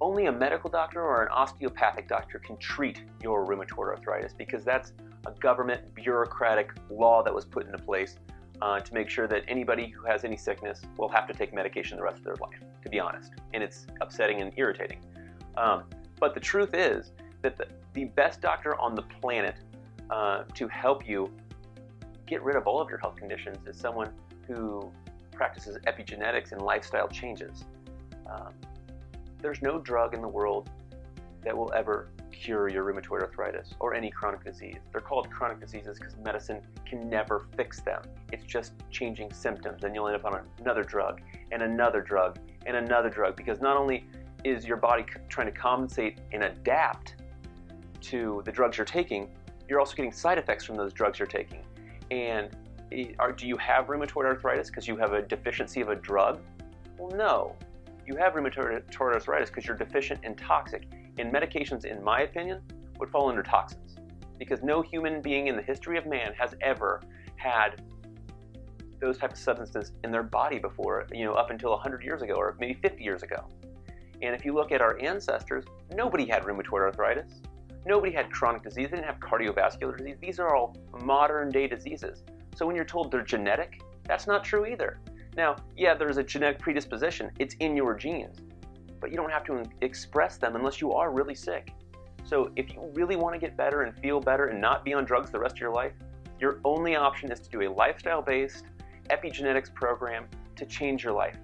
only a medical doctor or an osteopathic doctor can treat your rheumatoid arthritis, because that's a government bureaucratic law that was put into place to make sure that anybody who has any sickness will have to take medication the rest of their life, to be honest. And it's upsetting and irritating. But the truth is that the best doctor on the planet to help you get rid of all of your health conditions is someone who practices epigenetics and lifestyle changes. There's no drug in the world that will ever cure your rheumatoid arthritis or any chronic disease. They're called chronic diseases because medicine can never fix them. It's just changing symptoms, and you'll end up on another drug and another drug and another drug, because not only is your body trying to compensate and adapt to the drugs you're taking, you're also getting side effects from those drugs you're taking. And do you have rheumatoid arthritis because you have a deficiency of a drug? Well, no. You have rheumatoid arthritis because you're deficient and toxic. And medications, in my opinion, would fall under toxins, because no human being in the history of man has ever had those types of substances in their body before, you know, up until 100 years ago or maybe 50 years ago. And if you look at our ancestors, nobody had rheumatoid arthritis. Nobody had chronic disease. They didn't have cardiovascular disease. These are all modern-day diseases. So when you're told they're genetic, that's not true either. Now, yeah, there's a genetic predisposition. It's in your genes. But you don't have to express them unless you are really sick. So if you really want to get better and feel better and not be on drugs the rest of your life, your only option is to do a lifestyle-based epigenetics program to change your life.